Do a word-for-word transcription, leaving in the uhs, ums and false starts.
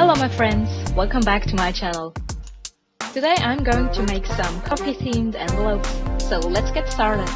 Hello my friends, welcome back to my channel. Today I'm going to make some coffee themed envelopes, so let's get started.